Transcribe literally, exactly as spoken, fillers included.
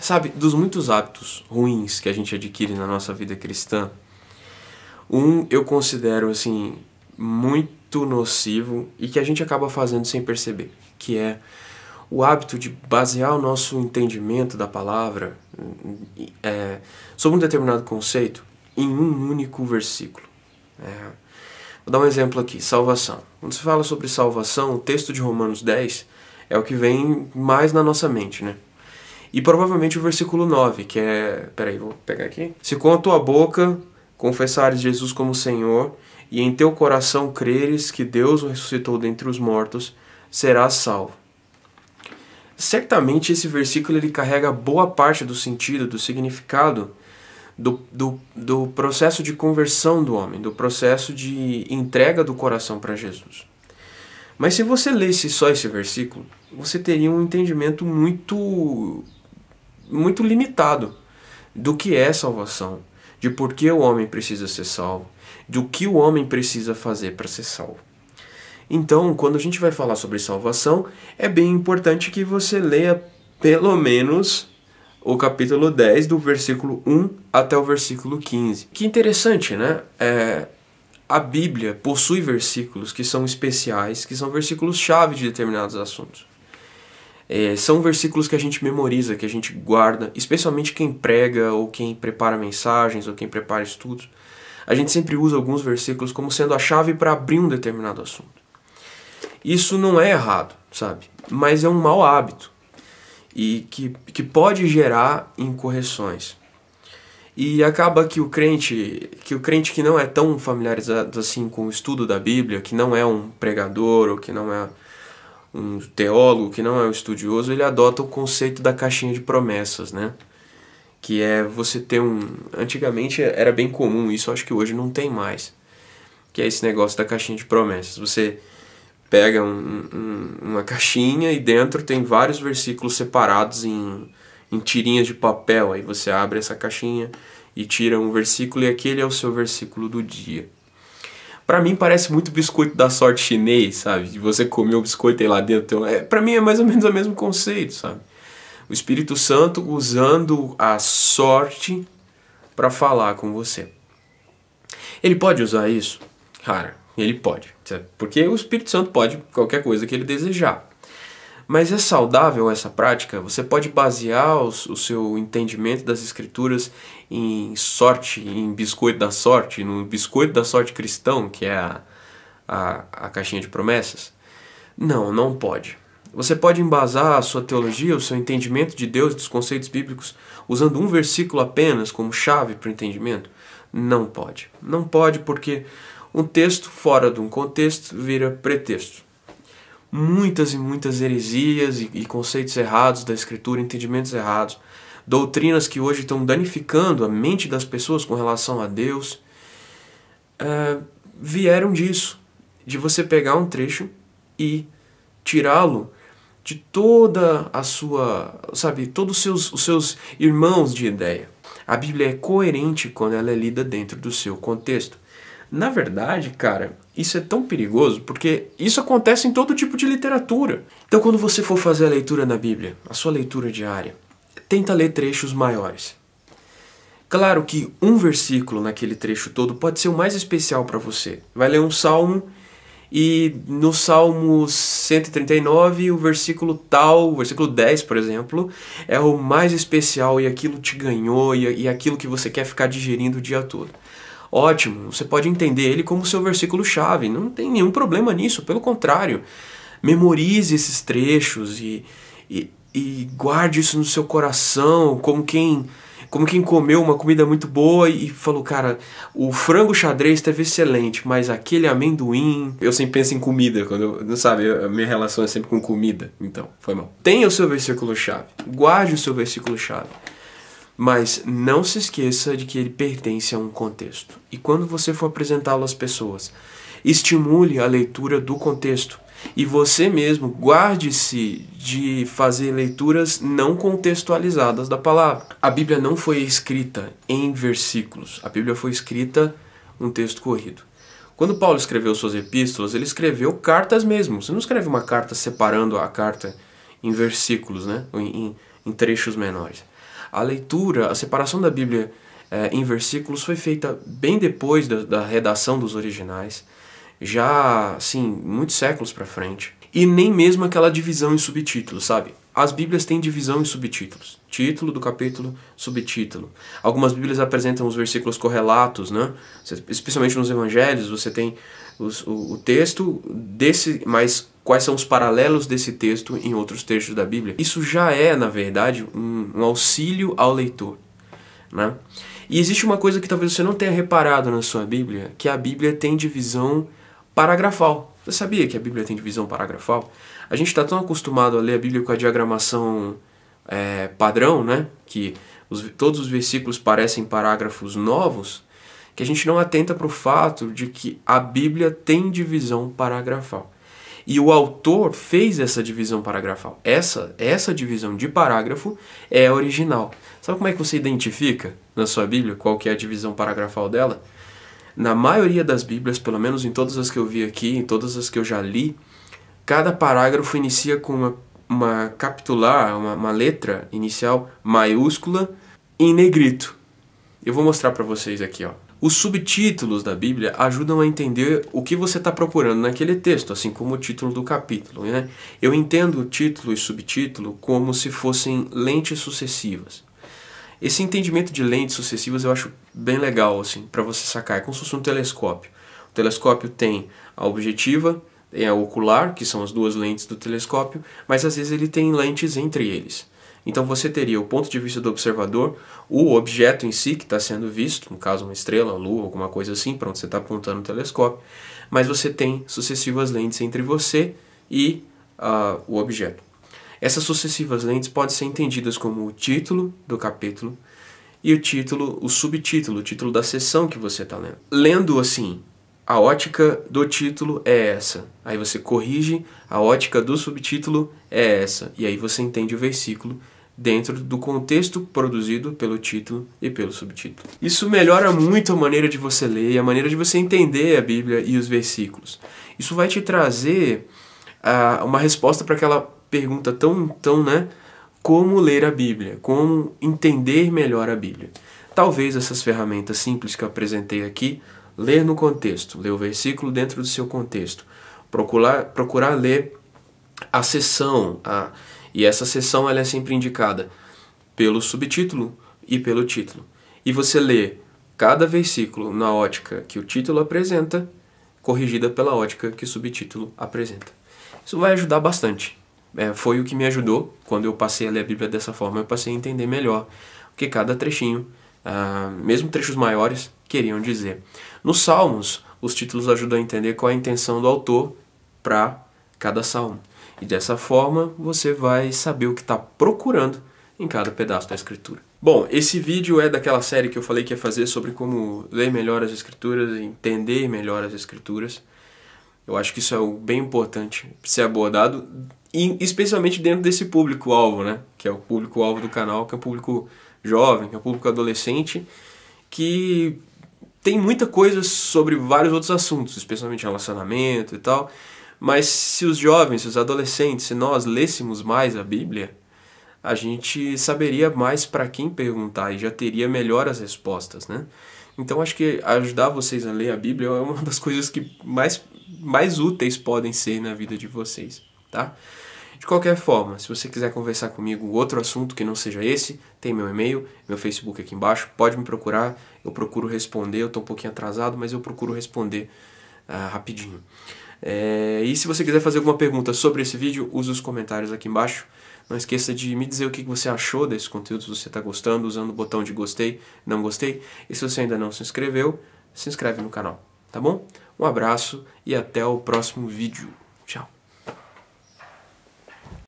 Sabe, dos muitos hábitos ruins que a gente adquire na nossa vida cristã, um eu considero assim muito nocivo e que a gente acaba fazendo sem perceber, que é o hábito de basear o nosso entendimento da palavra é, sobre um determinado conceito em um único versículo. É, vou dar um exemplo aqui, salvação. Quando se fala sobre salvação, o texto de Romanos dez é o que vem mais na nossa mente, né? E provavelmente o versículo nove, que é... Peraí, vou pegar aqui. Se com a tua boca confessares Jesus como Senhor e em teu coração creres que Deus o ressuscitou dentre os mortos, serás salvo. Certamente esse versículo ele carrega boa parte do sentido, do significado do, do, do processo de conversão do homem, do processo de entrega do coração para Jesus. Mas se você lesse só esse versículo, você teria um entendimento muito, muito limitado do que é salvação, de por que o homem precisa ser salvo, do que o homem precisa fazer para ser salvo. Então, quando a gente vai falar sobre salvação, é bem importante que você leia pelo menos o capítulo dez, do versículo um até o versículo quinze. Que interessante, né? É, a Bíblia possui versículos que são especiais, que são versículos-chave de determinados assuntos. É, são versículos que a gente memoriza, que a gente guarda, especialmente quem prega ou quem prepara mensagens ou quem prepara estudos. A gente sempre usa alguns versículos como sendo a chave para abrir um determinado assunto. Isso não é errado, sabe? Mas é um mau hábito e que, que pode gerar incorreções. E acaba que o crente, que o crente que não é tão familiarizado assim com o estudo da Bíblia, que não é um pregador ou que não é um teólogo, que não é um estudioso, ele adota o conceito da caixinha de promessas, né? Que é você ter um... Antigamente era bem comum isso, acho que hoje não tem mais. Que é esse negócio da caixinha de promessas. Você pega um, um, uma caixinha e dentro tem vários versículos separados em, em tirinhas de papel. Aí você abre essa caixinha e tira um versículo e aquele é o seu versículo do dia. Pra mim parece muito biscoito da sorte chinês, sabe? De você comer o biscoito aí lá dentro. É, pra mim é mais ou menos o mesmo conceito, sabe? O Espírito Santo usando a sorte pra falar com você. Ele pode usar isso? Cara, ele pode. Porque o Espírito Santo pode qualquer coisa que ele desejar. Mas é saudável essa prática? Você pode basear os, o seu entendimento das Escrituras em sorte, em biscoito da sorte, no biscoito da sorte cristão, que é a, a, a caixinha de promessas? Não, não pode. Você pode embasar a sua teologia, o seu entendimento de Deus, dos conceitos bíblicos, usando um versículo apenas como chave para o entendimento? Não pode. Não pode porque... um texto fora de um contexto vira pretexto. Muitas e muitas heresias e, e conceitos errados da Escritura, entendimentos errados, doutrinas que hoje estão danificando a mente das pessoas com relação a Deus, uh, vieram disso, de você pegar um trecho e tirá-lo de toda a sua, sabe, todos os seus, os seus irmãos de ideia. A Bíblia é coerente quando ela é lida dentro do seu contexto. Na verdade, cara, isso é tão perigoso porque isso acontece em todo tipo de literatura. Então quando você for fazer a leitura na Bíblia, a sua leitura diária, tenta ler trechos maiores. Claro que um versículo naquele trecho todo pode ser o mais especial para você. Vai ler um salmo e no Salmo cento e trinta e nove o versículo tal, o versículo dez, por exemplo, é o mais especial e aquilo te ganhou e, e aquilo que você quer ficar digerindo o dia todo. Ótimo, você pode entender ele como seu versículo-chave, não tem nenhum problema nisso, pelo contrário. Memorize esses trechos e, e, e guarde isso no seu coração, como quem, como quem comeu uma comida muito boa e falou, cara, o frango xadrez esteve excelente, mas aquele amendoim... Eu sempre penso em comida, quando eu, não sabe, a minha relação é sempre com comida, então foi mal. Tenha o seu versículo-chave, guarde o seu versículo-chave. Mas não se esqueça de que ele pertence a um contexto. E quando você for apresentá-lo às pessoas, estimule a leitura do contexto. E você mesmo guarde-se de fazer leituras não contextualizadas da palavra. A Bíblia não foi escrita em versículos. A Bíblia foi escrita um texto corrido. Quando Paulo escreveu suas epístolas, ele escreveu cartas mesmo. Você não escreve uma carta separando a carta em versículos, né? Em, em, em trechos menores. A leitura, a separação da Bíblia eh, em versículos foi feita bem depois da, da redação dos originais, já, assim, muitos séculos para frente. E nem mesmo aquela divisão em subtítulos, sabe? As Bíblias têm divisão em subtítulos. Título do capítulo, subtítulo. Algumas Bíblias apresentam os versículos correlatos, né? Especialmente nos Evangelhos, você tem os, o, o texto desse, mas quais são os paralelos desse texto em outros textos da Bíblia. Isso já é, na verdade, um, um auxílio ao leitor, né? E existe uma coisa que talvez você não tenha reparado na sua Bíblia, que a Bíblia tem divisão paragrafal. Você sabia que a Bíblia tem divisão paragrafal? A gente está tão acostumado a ler a Bíblia com a diagramação é, padrão, né? Que os, todos os versículos parecem parágrafos novos, que a gente não atenta para o fato de que a Bíblia tem divisão paragrafal. E o autor fez essa divisão paragrafal. Essa, essa divisão de parágrafo é original. Sabe como é que você identifica na sua Bíblia qual que é a divisão paragrafal dela? Na maioria das Bíblias, pelo menos em todas as que eu vi aqui, em todas as que eu já li, cada parágrafo inicia com uma, uma capitular, uma, uma letra inicial maiúscula em negrito. Eu vou mostrar para vocês aqui, ó. Os subtítulos da Bíblia ajudam a entender o que você está procurando naquele texto, assim como o título do capítulo, né? Eu entendo o título e subtítulo como se fossem lentes sucessivas. Esse entendimento de lentes sucessivas eu acho bem legal, assim, para você sacar. É como se fosse um telescópio. O telescópio tem a objetiva, tem a ocular, que são as duas lentes do telescópio, mas às vezes ele tem lentes entre eles. Então você teria o ponto de vista do observador, o objeto em si que está sendo visto, no caso uma estrela, uma lua, alguma coisa assim, para onde você está apontando o telescópio, mas você tem sucessivas lentes entre você e uh, o objeto. Essas sucessivas lentes podem ser entendidas como o título do capítulo e o título, o subtítulo, o título da seção que você está lendo. Lendo assim, a ótica do título é essa. Aí você corrige, a ótica do subtítulo é essa. E aí você entende o versículo dentro do contexto produzido pelo título e pelo subtítulo. Isso melhora muito a maneira de você ler e a maneira de você entender a Bíblia e os versículos. Isso vai te trazer uh, uma resposta para aquela pergunta tão, tão, né? Como ler a Bíblia? Como entender melhor a Bíblia? Talvez essas ferramentas simples que eu apresentei aqui, ler no contexto, ler o versículo dentro do seu contexto, procurar, procurar ler a seção, a, e essa seção ela é sempre indicada pelo subtítulo e pelo título. E você lê cada versículo na ótica que o título apresenta, corrigida pela ótica que o subtítulo apresenta. Isso vai ajudar bastante. É, foi o que me ajudou quando eu passei a ler a Bíblia dessa forma. Eu passei a entender melhor o que cada trechinho, ah, mesmo trechos maiores, queriam dizer. Nos Salmos, os títulos ajudam a entender qual é a intenção do autor para cada salmo. E dessa forma, você vai saber o que está procurando em cada pedaço da Escritura. Bom, esse vídeo é daquela série que eu falei que ia fazer sobre como ler melhor as Escrituras, entender melhor as Escrituras. Eu acho que isso é bem importante ser abordado, e especialmente dentro desse público-alvo, né? Que é o público-alvo do canal, que é o público jovem, que é o público adolescente, que tem muita coisa sobre vários outros assuntos, especialmente relacionamento e tal, mas se os jovens, se os adolescentes, se nós lêssemos mais a Bíblia, a gente saberia mais para quem perguntar e já teria melhor as respostas, né? Então acho que ajudar vocês a ler a Bíblia é uma das coisas que mais... mais úteis podem ser na vida de vocês, tá? De qualquer forma, se você quiser conversar comigo outro assunto que não seja esse, tem meu e-mail, meu Facebook aqui embaixo, pode me procurar, eu procuro responder, eu tô um pouquinho atrasado, mas eu procuro responder uh, rapidinho. É, e se você quiser fazer alguma pergunta sobre esse vídeo, use os comentários aqui embaixo. Não esqueça de me dizer o que você achou desse conteúdo, se você está gostando, usando o botão de gostei, não gostei. E se você ainda não se inscreveu, se inscreve no canal, tá bom? Um abraço e até o próximo vídeo.